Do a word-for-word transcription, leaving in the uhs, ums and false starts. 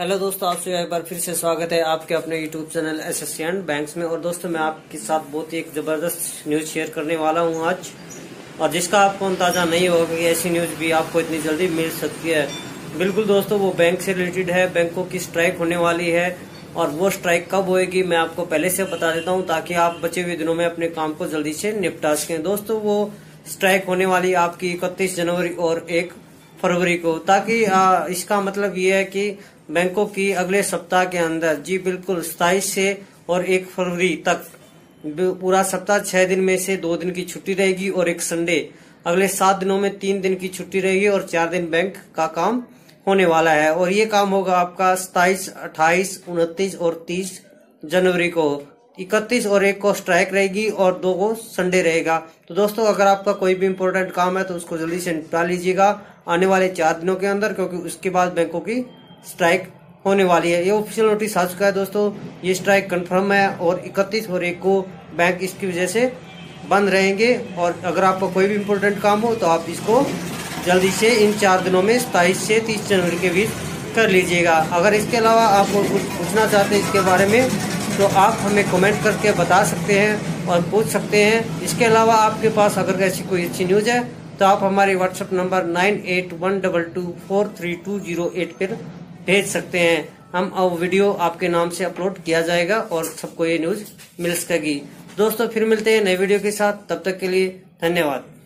Hello दोस्तों, आप सभी एक बार फिर से स्वागत है आपके अपने YouTube channel SSC and banks में। और दोस्तों, मैं आपके साथ बहुत ही एक ज़बरदस्त न्यूज़ शेयर करने वाला हूं आज, और जिसका आपको अंदाजा नहीं होगा कि ऐसी न्यूज़ भी आपको इतनी जल्दी मिल सकती है। बिल्कुल दोस्तों, वो बैंक से रिलेटेड है। बैंकों की स्ट्राइक होने वाली है, और वो स्ट्राइक कब होएगी मैं आपको पहले से बता देता हूँ, ताकि आप बचे हुए दिनों में अपने काम को जल्दी से निपटा सकें। दोस्तों, वो स्ट्राइक होने वाली आपकी इकतीस जनवरी और एक फरवरी को, ताकि आ, इसका मतलब ये है कि बैंकों की अगले सप्ताह के अंदर, जी बिल्कुल, सताइस से और एक फरवरी तक पूरा सप्ताह छह दिन में से दो दिन की छुट्टी रहेगी और एक संडे, अगले सात दिनों में तीन दिन की छुट्टी रहेगी और चार दिन बैंक का काम होने वाला है। और ये काम होगा आपका सताइस, अट्ठाईस, उनतीस और तीस जनवरी को। इकतीस और एक को स्ट्राइक रहेगी और दो को संडे रहेगा। तो दोस्तों, अगर आपका कोई भी इम्पोर्टेंट काम है तो उसको जल्दी से निपटा लीजिएगा आने वाले चार दिनों के अंदर, क्योंकि उसके बाद बैंकों की स्ट्राइक होने वाली है। ये ऑफिशियल नोटिस आ चुका है दोस्तों, ये स्ट्राइक कंफर्म है। और इकतीस और एक को बैंक इसकी वजह से बंद रहेंगे। और अगर आपका कोई भी इम्पोर्टेंट काम हो तो आप इसको जल्दी से इन चार दिनों में सताईस से तीस जनवरी के बीच कर लीजिएगा। अगर इसके अलावा आप कुछ पूछना चाहते हैं इसके बारे में तो आप हमें कमेंट करके बता सकते हैं और पूछ सकते हैं। इसके अलावा आपके पास अगर ऐसी कोई अच्छी न्यूज़ है तो आप हमारे WhatsApp number nine eight one double two four three two zero eight पर भेज सकते हैं। हम अब वीडियो आपके नाम से अपलोड किया जाएगा और सबको ये न्यूज़ मिल सकेगी। दोस्तों, फिर मिलते हैं नए वीडियो के साथ, तब तक के लिए धन्यवाद।